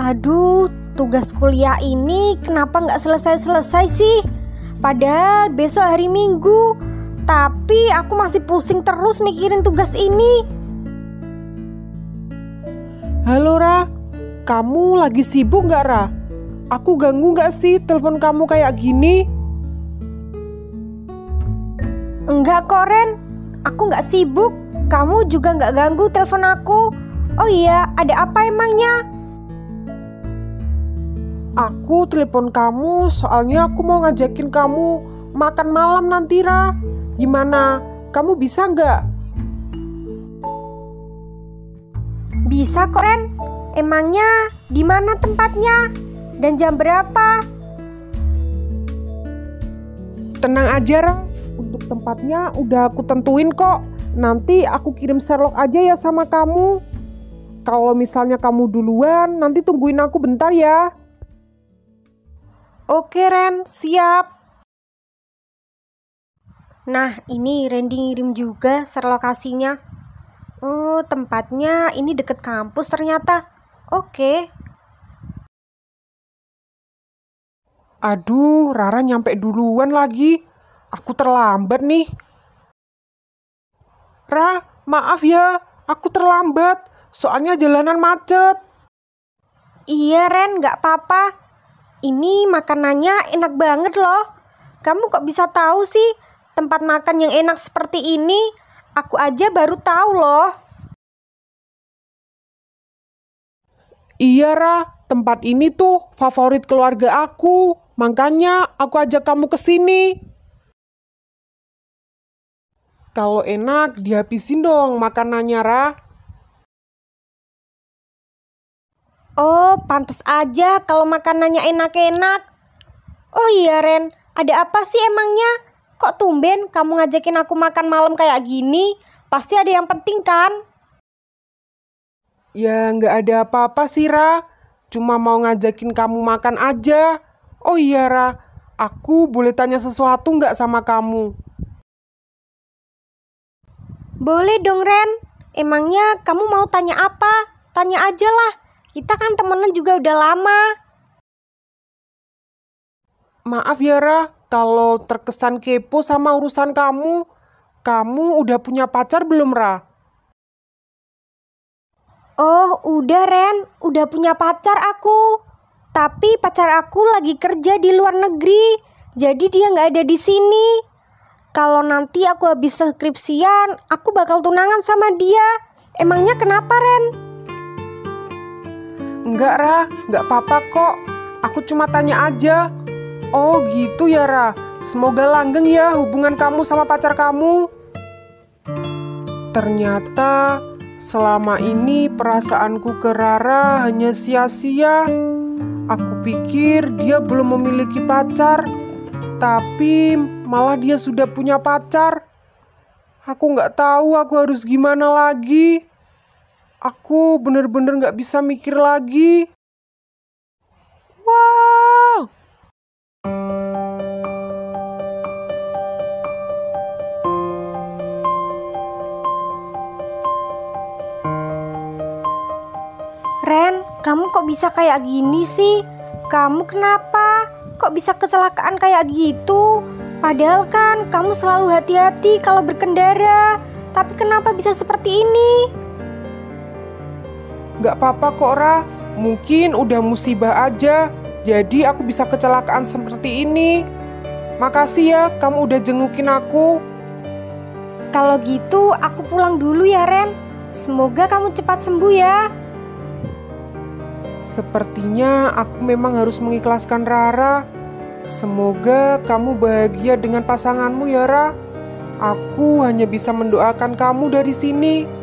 Aduh, tugas kuliah ini kenapa nggak selesai-selesai sih? Padahal besok hari Minggu, tapi aku masih pusing terus mikirin tugas ini. Halo Ra, kamu lagi sibuk nggak Ra? Aku ganggu nggak sih telepon kamu kayak gini? Enggak kok Ren, aku nggak sibuk. Kamu juga nggak ganggu telepon aku. Oh iya, ada apa emangnya? Aku telepon kamu soalnya aku mau ngajakin kamu makan malam nanti Ra. Gimana? Kamu bisa nggak? Bisa kok Ren. Emangnya di mana tempatnya? Dan jam berapa? Tenang aja Ra. Untuk tempatnya udah aku tentuin kok. Nanti aku kirim Sherlock aja ya sama kamu. Kalau misalnya kamu duluan, nanti tungguin aku bentar ya. Oke Ren, siap. Nah, ini Randy ngirim juga serlokasinya. Oh, tempatnya ini deket kampus ternyata. Oke. Aduh, Rara nyampe duluan lagi. Aku terlambat nih. Ra, maaf ya, aku terlambat. Soalnya jalanan macet. Iya Ren, gak apa-apa. Ini makanannya enak banget loh. Kamu kok bisa tahu sih tempat makan yang enak seperti ini? Aku aja baru tahu loh. Iya Ra, tempat ini tuh favorit keluarga aku. Makanya aku ajak kamu ke sini. Kalau enak dihabisin dong makanannya Ra. Oh, pantas aja kalau makanannya enak-enak. Oh iya Ren, ada apa sih emangnya? Kok tumben kamu ngajakin aku makan malam kayak gini? Pasti ada yang penting kan? Ya nggak ada apa-apa sih Ra. Cuma mau ngajakin kamu makan aja. Oh iya Ra, aku boleh tanya sesuatu nggak sama kamu? Boleh dong Ren. Emangnya kamu mau tanya apa? Tanya aja lah. Kita kan temenan juga udah lama. Maaf ya Ra, kalau terkesan kepo sama urusan kamu. Kamu udah punya pacar belum Ra? Oh udah Ren, udah punya pacar aku. Tapi pacar aku lagi kerja di luar negeri, jadi dia nggak ada di sini. Kalau nanti aku habis skripsian, aku bakal tunangan sama dia. Emangnya kenapa Ren? Enggak Ra, enggak apa-apa kok. Aku cuma tanya aja. Oh gitu ya Ra. Semoga langgeng ya hubungan kamu sama pacar kamu. Ternyata selama ini perasaanku ke Rara hanya sia-sia. Aku pikir dia belum memiliki pacar, tapi malah dia sudah punya pacar. Aku nggak tahu aku harus gimana lagi. Aku bener-bener gak bisa mikir lagi. Wow. Ren, kamu kok bisa kayak gini sih? Kamu kenapa? Kok bisa kecelakaan kayak gitu? Padahal kan kamu selalu hati-hati kalau berkendara. Tapi kenapa bisa seperti ini? Gak apa-apa kok Ra, mungkin udah musibah aja, jadi aku bisa kecelakaan seperti ini. Makasih ya kamu udah jengukin aku. Kalau gitu aku pulang dulu ya Ren, semoga kamu cepat sembuh ya. Sepertinya aku memang harus mengikhlaskan Rara. Semoga kamu bahagia dengan pasanganmu ya Ra. Aku hanya bisa mendoakan kamu dari sini.